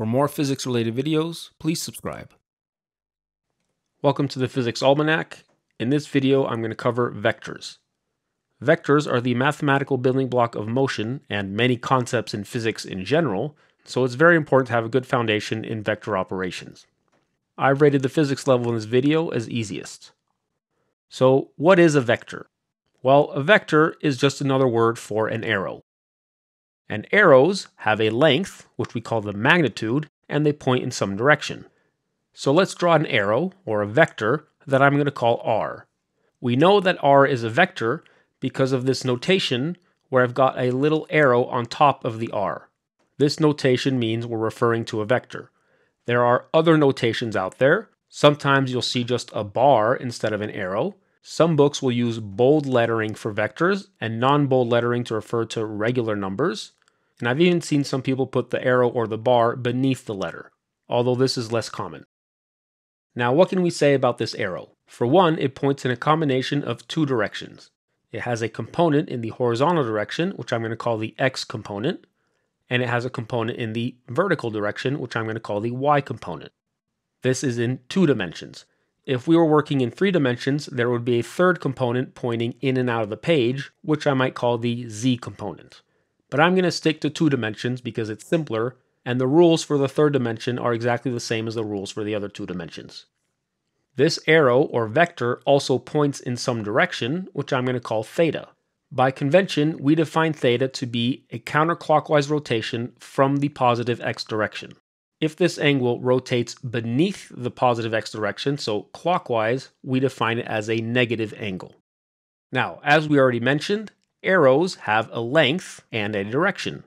For more physics-related videos, please subscribe. Welcome to the Physics Almanac. In this video, I'm going to cover vectors. Vectors are the mathematical building block of motion and many concepts in physics in general, so it's very important to have a good foundation in vector operations. I've rated the physics level in this video as easiest. So, what is a vector? Well, a vector is just another word for an arrow. And arrows have a length, which we call the magnitude, and they point in some direction. So let's draw an arrow, or a vector, that I'm going to call r. We know that r is a vector because of this notation where I've got a little arrow on top of the r. This notation means we're referring to a vector. There are other notations out there. Sometimes you'll see just a bar instead of an arrow. Some books will use bold lettering for vectors and non-bold lettering to refer to regular numbers. And I've even seen some people put the arrow or the bar beneath the letter, although this is less common. Now, what can we say about this arrow? For one, it points in a combination of two directions. It has a component in the horizontal direction, which I'm going to call the x component, and it has a component in the vertical direction, which I'm going to call the y component. This is in two dimensions. If we were working in three dimensions, there would be a third component pointing in and out of the page, which I might call the z component. But I'm going to stick to two dimensions because it's simpler, and the rules for the third dimension are exactly the same as the rules for the other two dimensions. This arrow or vector also points in some direction, which I'm going to call theta. By convention, we define theta to be a counterclockwise rotation from the positive x direction. If this angle rotates beneath the positive x direction, so clockwise, we define it as a negative angle. Now, as we already mentioned, arrows have a length and a direction.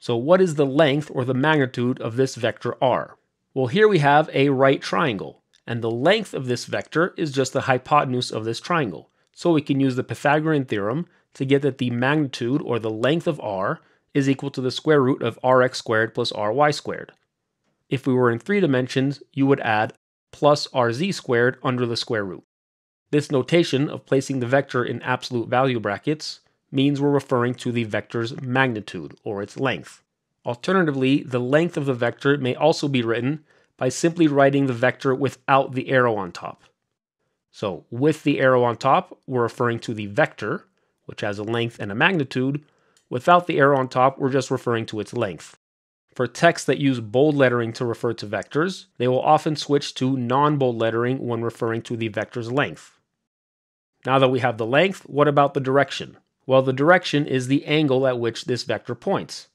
So what is the length or the magnitude of this vector r? Well, here we have a right triangle, and the length of this vector is just the hypotenuse of this triangle. So we can use the Pythagorean theorem to get that the magnitude or the length of r is equal to the square root of rx squared plus ry squared. If we were in three dimensions, you would add plus rz squared under the square root. This notation of placing the vector in absolute value brackets means we're referring to the vector's magnitude, or its length. Alternatively, the length of the vector may also be written by simply writing the vector without the arrow on top. So, with the arrow on top, we're referring to the vector, which has a length and a magnitude. Without the arrow on top, we're just referring to its length. For texts that use bold lettering to refer to vectors, they will often switch to non-bold lettering when referring to the vector's length. Now that we have the length, what about the direction? Well, the direction is the angle at which this vector points.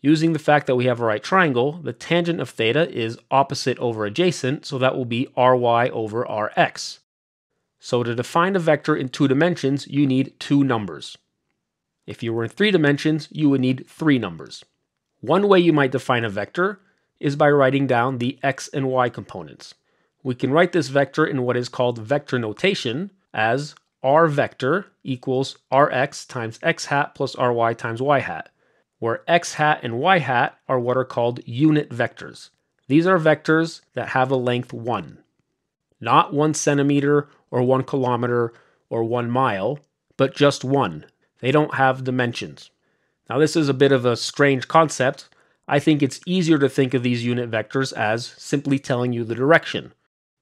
Using the fact that we have a right triangle, the tangent of theta is opposite over adjacent, so that will be ry over rx. So to define a vector in two dimensions, you need two numbers. If you were in three dimensions, you would need three numbers. One way you might define a vector is by writing down the x and y components. We can write this vector in what is called vector notation as r vector equals rx times x hat plus ry times y hat, where x hat and y hat are what are called unit vectors. These are vectors that have a length 1. Not 1 centimeter or 1 kilometer or 1 mile, but just 1. They don't have dimensions. Now, this is a bit of a strange concept. I think it's easier to think of these unit vectors as simply telling you the direction.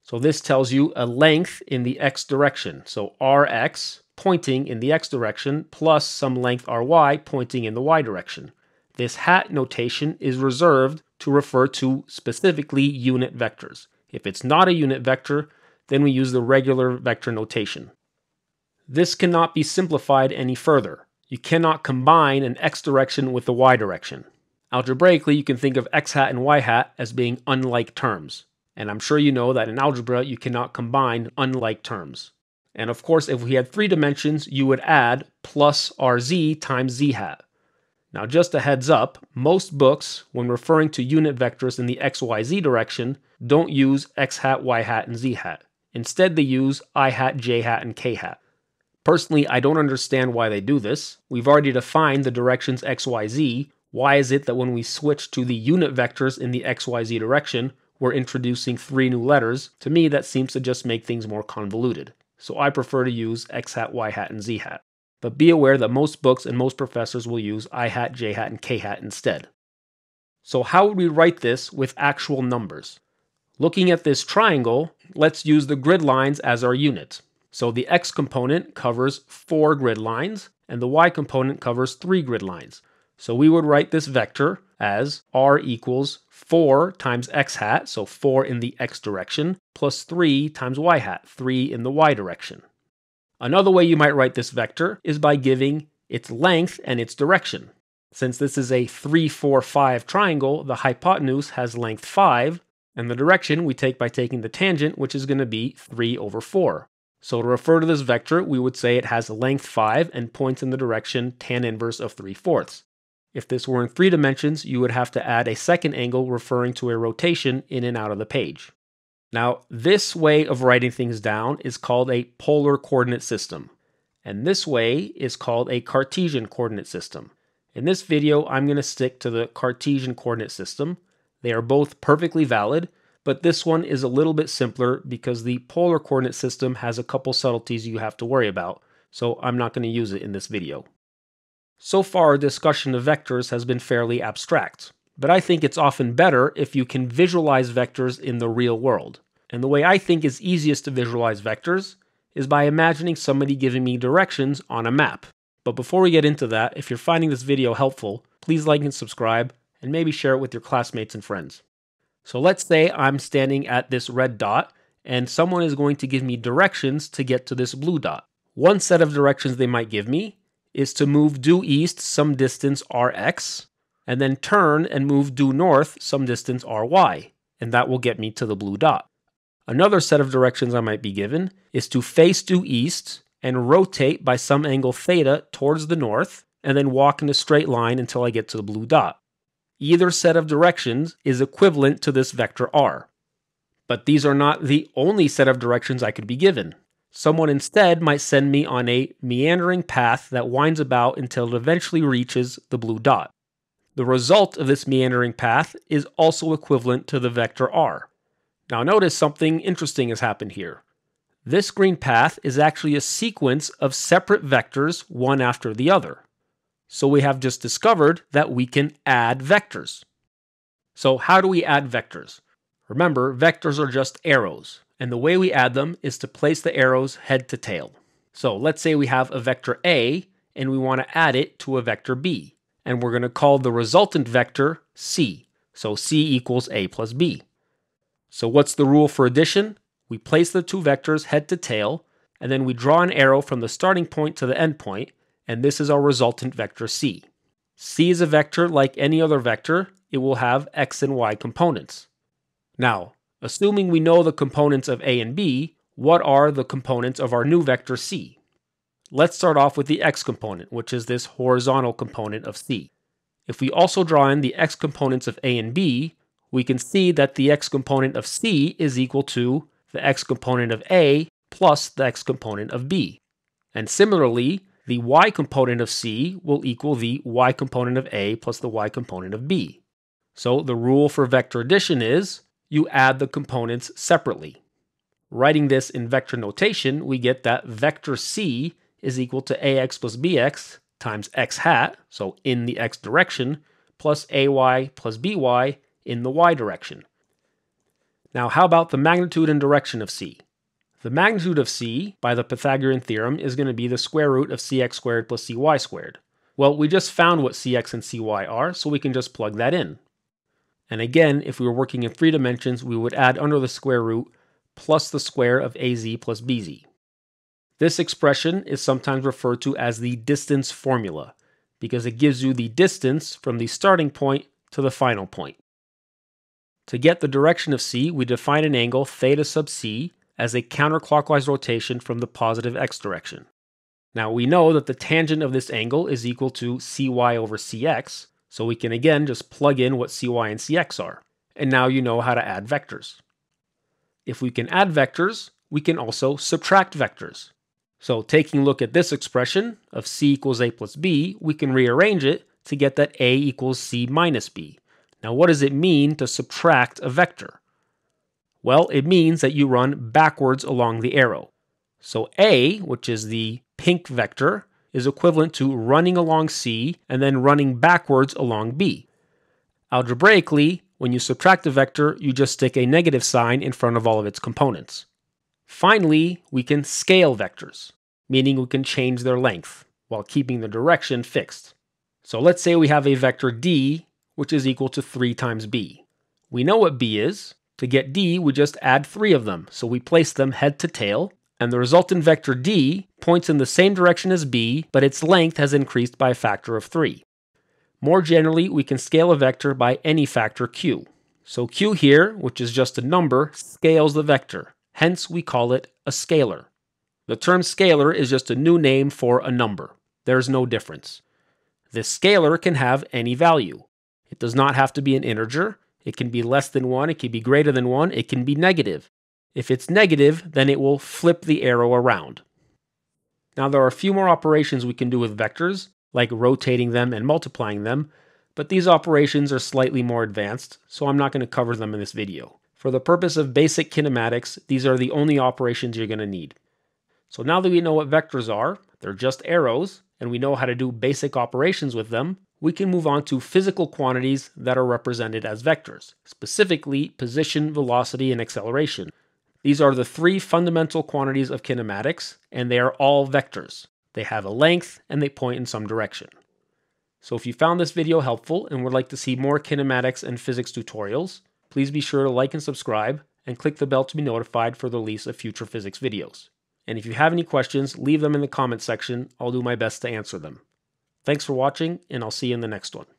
So this tells you a length in the x direction, so rx pointing in the x direction plus some length ry pointing in the y direction. This hat notation is reserved to refer to specifically unit vectors. If it's not a unit vector, then we use the regular vector notation. This cannot be simplified any further. You cannot combine an x direction with the y direction. Algebraically, you can think of x hat and y hat as being unlike terms. And I'm sure you know that in algebra, you cannot combine unlike terms. And of course, if we had three dimensions, you would add plus rz times z hat. Now, just a heads up, most books, when referring to unit vectors in the xyz direction, don't use x hat, y hat, and z hat. Instead, they use I hat, j hat, and k hat. Personally, I don't understand why they do this. We've already defined the directions xyz. Why is it that when we switch to the unit vectors in the xyz direction, we're introducing three new letters? To me, that seems to just make things more convoluted. So I prefer to use x hat, y hat, and z hat. But be aware that most books and most professors will use I hat, j hat, and k hat instead. So how would we write this with actual numbers? Looking at this triangle, let's use the grid lines as our unit. So the x component covers 4 grid lines, and the y component covers 3 grid lines. So we would write this vector as r equals 4 times x hat, so 4 in the x direction, plus 3 times y hat, 3 in the y direction. Another way you might write this vector is by giving its length and its direction. Since this is a 3, 4, 5 triangle, the hypotenuse has length 5, and the direction we take by taking the tangent, which is going to be 3 over 4. So to refer to this vector, we would say it has length 5 and points in the direction tan inverse of 3/4. If this were in 3 dimensions, you would have to add a second angle referring to a rotation in and out of the page. Now, this way of writing things down is called a polar coordinate system, and this way is called a Cartesian coordinate system. In this video, I'm going to stick to the Cartesian coordinate system. They are both perfectly valid, but this one is a little bit simpler because the polar coordinate system has a couple subtleties you have to worry about, so I'm not going to use it in this video. So far, our discussion of vectors has been fairly abstract, but I think it's often better if you can visualize vectors in the real world. And the way I think is easiest to visualize vectors is by imagining somebody giving me directions on a map. But before we get into that, if you're finding this video helpful, please like and subscribe, and maybe share it with your classmates and friends. So let's say I'm standing at this red dot, and someone is going to give me directions to get to this blue dot. One set of directions they might give me is to move due east some distance rx, and then turn and move due north some distance ry, and that will get me to the blue dot. Another set of directions I might be given is to face due east, and rotate by some angle theta towards the north, and then walk in a straight line until I get to the blue dot. Either set of directions is equivalent to this vector r. But these are not the only set of directions I could be given. Someone instead might send me on a meandering path that winds about until it eventually reaches the blue dot. The result of this meandering path is also equivalent to the vector r. Now notice something interesting has happened here. This green path is actually a sequence of separate vectors, one after the other. So we have just discovered that we can add vectors. So how do we add vectors? Remember, vectors are just arrows, and the way we add them is to place the arrows head to tail. So let's say we have a vector A, and we want to add it to a vector B, and we're going to call the resultant vector C. So C equals A plus B. So what's the rule for addition? We place the two vectors head to tail, and then we draw an arrow from the starting point to the end point, and this is our resultant vector C. C is a vector like any other vector. It will have x and y components. Now, assuming we know the components of A and B, what are the components of our new vector C? Let's start off with the x component, which is this horizontal component of C. If we also draw in the x components of A and B, we can see that the x component of C is equal to the x component of A plus the x component of B. And similarly, the y component of C will equal the y component of A plus the y component of B. So the rule for vector addition is you add the components separately. Writing this in vector notation, we get that vector C is equal to AX plus BX times x hat, so in the x direction, plus AY plus BY in the y direction. Now, how about the magnitude and direction of C? The magnitude of C, by the Pythagorean theorem, is going to be the square root of cx squared plus cy squared. Well, we just found what cx and cy are, so we can just plug that in. And again, if we were working in 3 dimensions, we would add under the square root plus the square of az plus bz. This expression is sometimes referred to as the distance formula, because it gives you the distance from the starting point to the final point. To get the direction of C, we define an angle theta sub C as a counterclockwise rotation from the positive x direction. Now we know that the tangent of this angle is equal to cy over cx, so we can again just plug in what cy and cx are. And now you know how to add vectors. If we can add vectors, we can also subtract vectors. So taking a look at this expression of C equals A plus B, we can rearrange it to get that A equals C minus B. Now, what does it mean to subtract a vector? Well, it means that you run backwards along the arrow. So A, which is the pink vector, is equivalent to running along C and then running backwards along B. Algebraically, when you subtract a vector, you just stick a negative sign in front of all of its components. Finally, we can scale vectors, meaning we can change their length while keeping the direction fixed. So let's say we have a vector d, which is equal to 3 times b. We know what b is. To get d, we just add 3 of them, so we place them head to tail, and the resultant vector d points in the same direction as b, but its length has increased by a factor of 3. More generally, we can scale a vector by any factor q. So q here, which is just a number, scales the vector. Hence, we call it a scalar. The term scalar is just a new name for a number. There's no difference. This scalar can have any value. It does not have to be an integer. It can be less than 1, it can be greater than 1, it can be negative. If it's negative, then it will flip the arrow around. Now there are a few more operations we can do with vectors, like rotating them and multiplying them, but these operations are slightly more advanced, so I'm not going to cover them in this video. For the purpose of basic kinematics, these are the only operations you're going to need. So now that we know what vectors are, they're just arrows, and we know how to do basic operations with them, we can move on to physical quantities that are represented as vectors, specifically position, velocity, and acceleration. These are the three fundamental quantities of kinematics, and they are all vectors. They have a length, and they point in some direction. So if you found this video helpful and would like to see more kinematics and physics tutorials, please be sure to like and subscribe, and click the bell to be notified for the release of future physics videos. And if you have any questions, leave them in the comment section. I'll do my best to answer them. Thanks for watching, and I'll see you in the next one.